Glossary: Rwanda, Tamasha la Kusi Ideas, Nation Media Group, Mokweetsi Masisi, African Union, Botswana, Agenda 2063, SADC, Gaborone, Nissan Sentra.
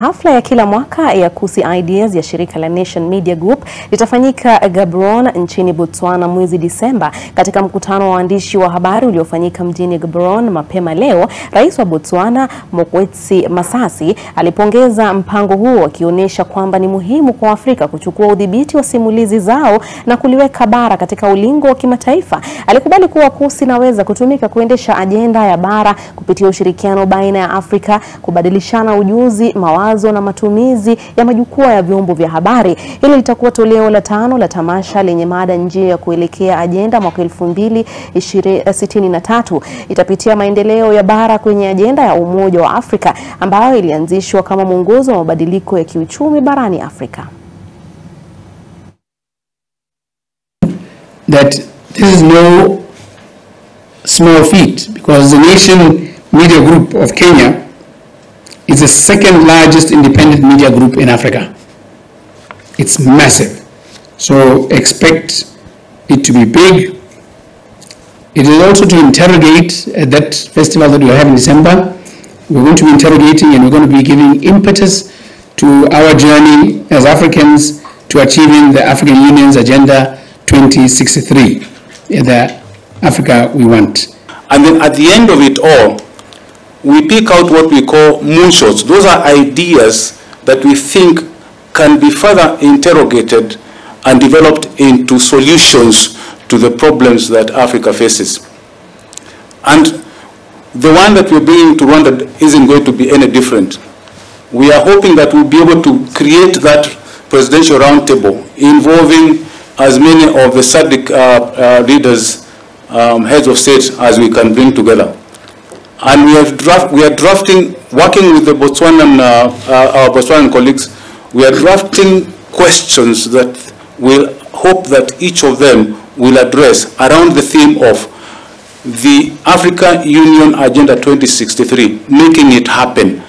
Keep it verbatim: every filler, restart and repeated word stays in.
Hafla ya kila mwaka ya Kusi Ideas ya shirika la Nation Media Group litafanyika Gaborone nchini Botswana mwezi Disemba. Katika mkutano wa waandishi wa habari uliofanyika mjini Gaborone mapema leo, Rais wa Botswana Mokweetsi Masisi alipongeza mpango huo, akionyesha kwamba ni muhimu kwa Afrika kuchukua udhibiti wa simulizi zao na kuliweka bara katika ulingo wa kimataifa. Alikubali kuwa Kusi inaweza kutumika kuendesha ajenda ya bara kupitia ushirikiano baina ya Afrika, kubadilishana ujuzi, mawazo na matumizi ya majukwaa ya vyombo vya habari. Hili litakuwa toleo la tano la tamasha lenye mada njia ya kuelekea ajenda mwaka elfu mbili sitini na tatu. Itapitia maendeleo ya bara kwenye ajenda ya Umoja wa Afrika ambayo ilianzishwa kama mwongozo wa mabadiliko ya kiuchumi barani Afrika. That this is no small feat, because the Nation Media Group of Kenya is the second largest independent media group in Africa. It's massive. So expect it to be big. It is also to interrogate at that festival that we have in December. We're going to be interrogating, and we're going to be giving impetus to our journey as Africans to achieving the African Union's Agenda twenty sixty-three, the Africa we want. And then at the end of it all, we pick out what we call moonshots. Those are ideas that we think can be further interrogated and developed into solutions to the problems that Africa faces. And the one that we're bringing to Rwanda isn't going to be any different. We are hoping that we'll be able to create that presidential roundtable involving as many of the S A D C uh, uh, leaders, um, heads of state, as we can bring together. And we have draft, we are drafting, working with the Botswanan, uh, uh, our Botswanan colleagues, we are drafting questions that we'll hope that each of them will address around the theme of the African Union Agenda twenty sixty-three, making it happen.